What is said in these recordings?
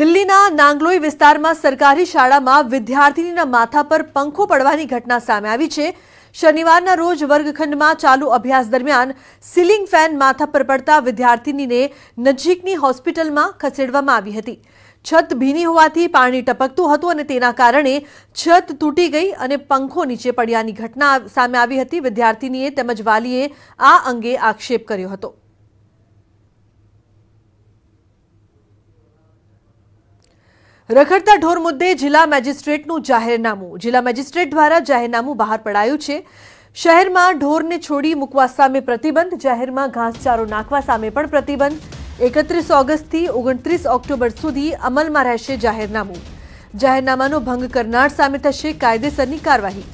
દિલ્હીના નાંગલોઈ વિસ્તારમાં સરકારી શાળામાં વિદ્યાર્થીનીના માથા પર પંખો પડવાની ઘટના સામે આવી છે। શનિવારના રોજ વર્ગખંડમાં ચાલુ અભ્યાસ દરમિયાન સીલિંગ ફેન માથા પર પડતા વિદ્યાર્થીનીને નજીકની હોસ્પિટલમાં ખસેડવામાં આવી હતી। છત ભીની હોવાથી પાણી ટપકતું હતું અને તેના કારણે છત તૂટી ગઈ અને પંખો નીચે પડ્યાની ઘટના સામે આવી હતી। વિદ્યાર્થીનીએ તેમજ વાલીએ આ અંગે આક્ષેપ કર્યો હતો। रखड़ता ढोर मुद्दे जिला मेजिस्ट्रेटनु जाहिरनामु। जिला मेजिस्ट्रेट द्वारा जाहिरनामु बहार पड़ायु छे। शहर में ढोर ने छोड़ी मूकवा सामे प्रतिबंध। जाहिर में घासचारो नाखवा सामे पण प्रतिबंध। 31 ऑगस्ट थी 29 ऑक्टोबर सुधी अमल में रहेशे जाहिरनामु। जाहिरनामानो भंग करनार सामे थशे कायदेसरनी कार्यवाही।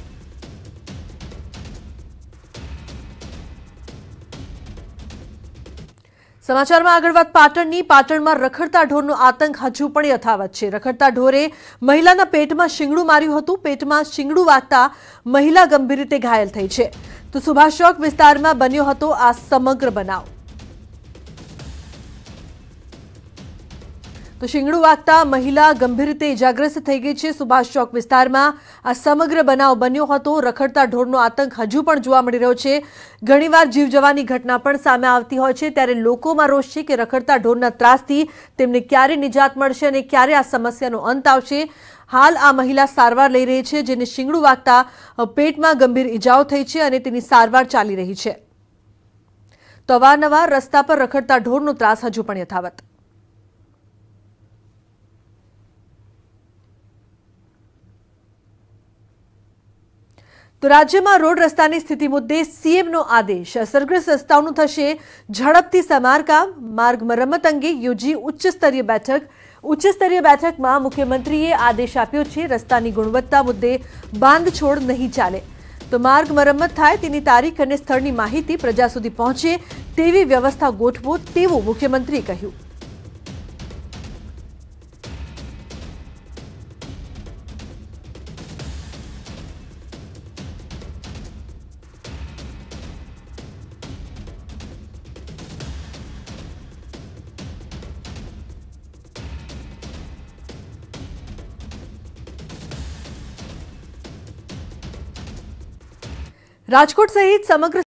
समाचार में आगे बात पाटण में रखड़ता ढोरनो आतंक हजू पण यथावत छे। रखड़ता ढोरे महिलाना पेट में शींगड़ू मार्यु हतुं। पेट में शींगड़ू वागता महिला गंभीर रीते घायल थई छे। तो सुभाष चौक विस्तार में बन्यो हतो आ समग्र बनाव। तो शींगड़ू वागता महिला गंभीर रीते इजाग्रस्त थई गई छे। सुभाष चौक विस्तार में आ समग्र बनाव बन्यो हतो। रखड़ता ढोरनो आतंक हजू पण जोवा मळी रह्यो छे। घणीवार जीव जवानी घटना पण सामे आवती होय छे, त्यारे लोकोमां रोष छे के रखड़ता ढोरना त्रासथी तेमने क्यारे निजात मळशे अने क्यारे आ समस्यानो अंत आवशे। हाल आ महिला सारवार लई रही छे, जेने शींगड़ू वागता पेटमां गंभीर इजाओ थई छे अने तेनी सारवार चाली रही छे। तो अवारनवार रस्ता पर रखड़ता ढोरनो त्रास हजू पण यथावत। तो राज्य में रोड रस्ता की स्थिति मुद्दे सीएम नो आदेश। असरग्रस्त रस्ताओं थशे झड़पथी समारकाम। मार्ग मरम्मत अंगे योजी उच्चस्तरीय बैठक। उच्चस्तरीय बैठक में मुख्यमंत्रीए आदेश आप्यो छे। रस्ता की गुणवत्ता मुद्दे बांधछोड़ नहीं चाले। तो मार्ग मरम्मत थाय तेनी तारीख अने स्थळनी माहिती प्रजा सुधी पहोंचे तेवी व्यवस्था गोठवो तेवुं मुख्यमंत्रीए कह्युं। राजकोट सहित समग्र